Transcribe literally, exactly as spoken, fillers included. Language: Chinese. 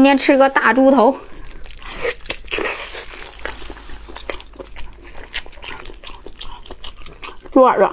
今天吃个大猪头。软软。